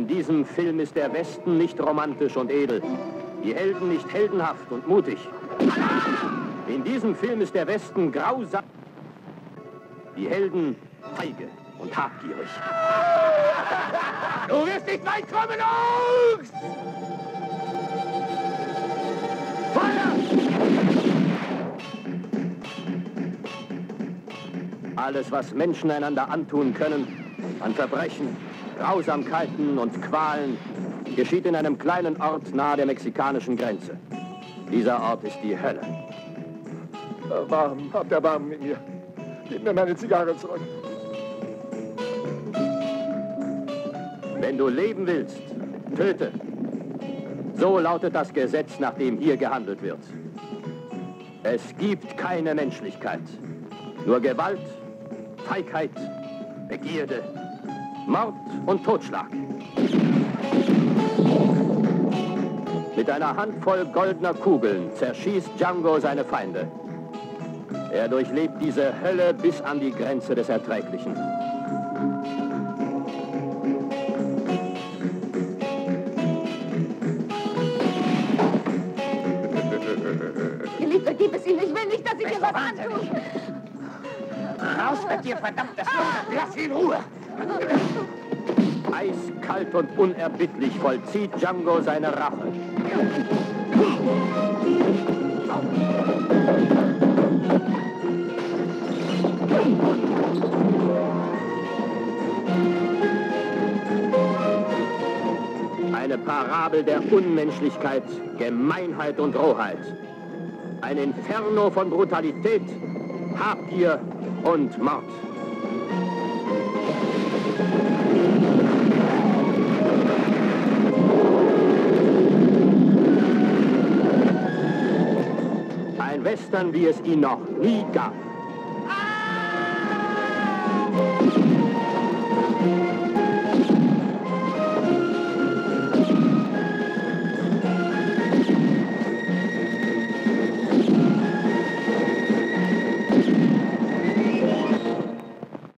In diesem Film ist der Westen nicht romantisch und edel. Die Helden nicht heldenhaft und mutig. In diesem Film ist der Westen grausam. Die Helden feige und habgierig. Du wirst nicht weit kommen, Ochs! Feuer! Alles, was Menschen einander antun können, an Verbrechen, Grausamkeiten und Qualen, geschieht in einem kleinen Ort nahe der mexikanischen Grenze. Dieser Ort ist die Hölle. Erbarmen, habt Erbarmen mit mir. Gib mir meine Zigarre zurück. Wenn du leben willst, töte. So lautet das Gesetz, nach dem hier gehandelt wird. Es gibt keine Menschlichkeit. Nur Gewalt, Feigheit, Begierde, Mord und Totschlag. Mit einer Handvoll goldener Kugeln zerschießt Django seine Feinde. Er durchlebt diese Hölle bis an die Grenze des Erträglichen. Geliebter, gib es ihm. Ich will nicht, dass ich dir was antue. Raus mit dir, verdammtes Loch. Lass ihn in Ruhe. Eiskalt und unerbittlich vollzieht Django seine Rache. Eine Parabel der Unmenschlichkeit, Gemeinheit und Rohheit. Ein Inferno von Brutalität, Habgier und Mord. Ein Western, wie es ihn noch nie gab. Ah!